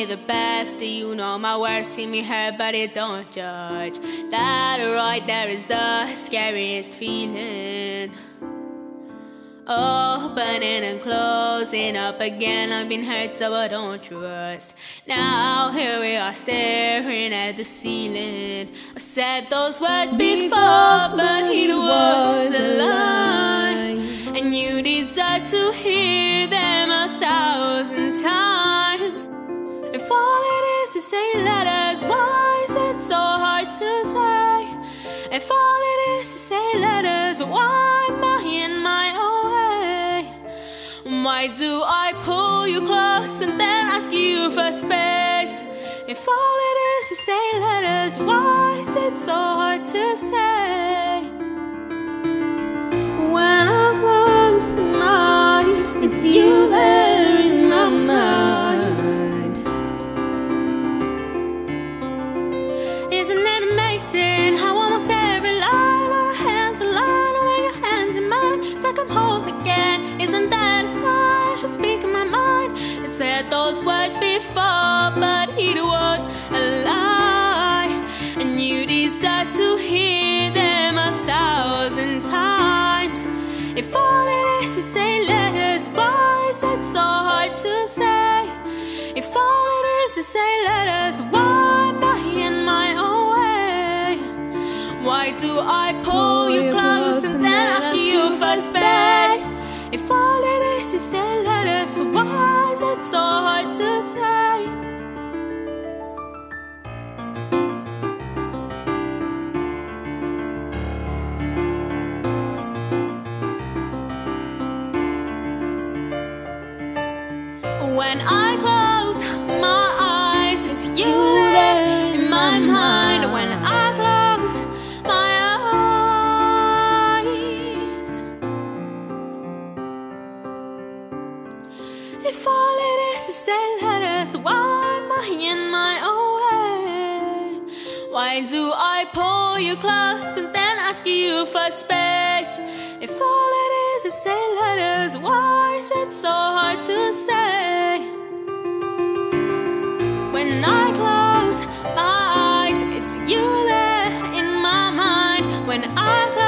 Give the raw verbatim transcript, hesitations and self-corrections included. me the best, you know my worst, give me head but it don't judge. That right there is the scariest feeling. Opening and closing up again, I've been hurt so I don't trust. Now here we are staring at the ceiling. I said those words before, but it was a lie, and you deserve to hear them a thousand times. If all it is is saying letters, why is it so hard to say? If all it is is saying letters, why am I in my own way? Why do I pull you close and then ask you for space? If all it is is saying letters, why is it so hard to say? When I close my eyes, it's you there in my mind. Isn't it amazing how almost every line on our hands are lined away, your hands in mine? It's like I'm home again. Isn't that a sign? I should speak in my mind. It said those words before, but it was a lie, and you deserve to hear them a thousand times. If all it is is saying letters, why is it so hard to say? If all it is is saying letters, why am I in my own way? Why do I pull you close and then ask you for space? If all it is is saying letters, why is it so hard to say? When I close my eyes, it's you there in my mind. When I close my eyes, if all it is is saying letters, why am I in my own way? Why do I pull you close and then ask you for space? If all it is is saying letters, why is it so hard to say? When I close my eyes, it's you there in my mind. When I close